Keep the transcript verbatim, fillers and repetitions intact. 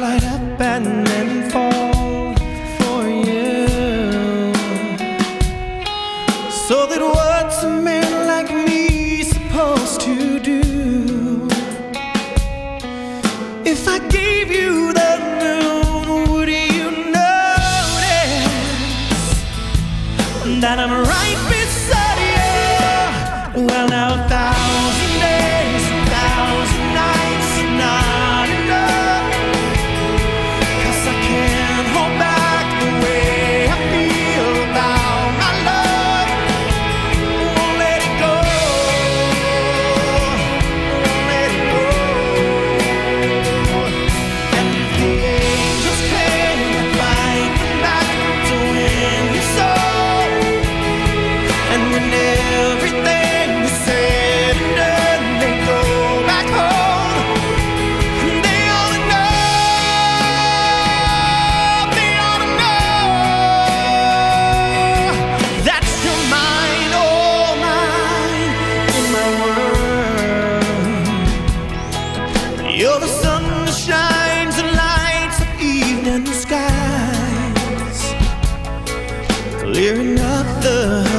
light up and then fall for you, so that what's a man like me supposed to do? If I gave you the moon, would you notice that I'm right beside you? Well, now thou you're the sun that shines and lights up evening skies, clearing up the